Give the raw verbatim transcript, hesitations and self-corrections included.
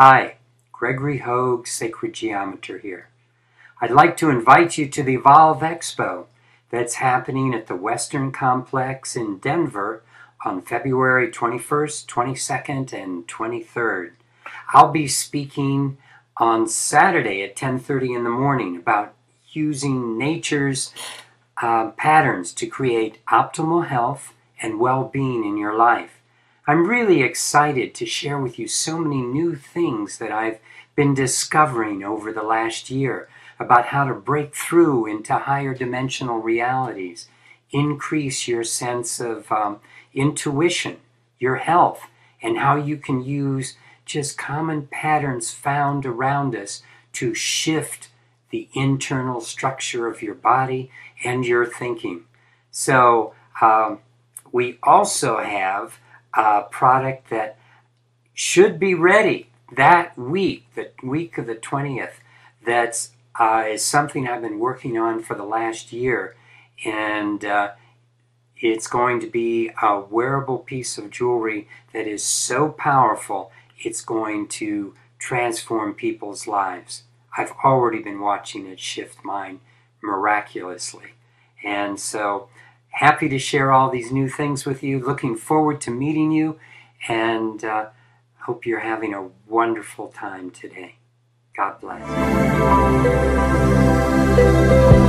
Hi, Gregory Hoag, Sacred Geometry here. I'd like to invite you to the Evolve Expo that's happening at the Western Complex in Denver on February twenty-first, twenty-second, and twenty-third. I'll be speaking on Saturday at ten thirty in the morning about using nature's uh, patterns to create optimal health and well-being in your life. I'm really excited to share with you so many new things that I've been discovering over the last year about how to break through into higher dimensional realities, increase your sense of um, intuition, your health, and how you can use just common patterns found around us to shift the internal structure of your body and your thinking. So um, we also have a product that should be ready that week, the week of the twentieth. That's uh, is something I've been working on for the last year, and uh, it's going to be a wearable piece of jewelry that is so powerful it's going to transform people's lives. I've already been watching it shift mine miraculously, and so happy to share all these new things with you. Looking forward to meeting you, and uh, hope you're having a wonderful time today. God bless.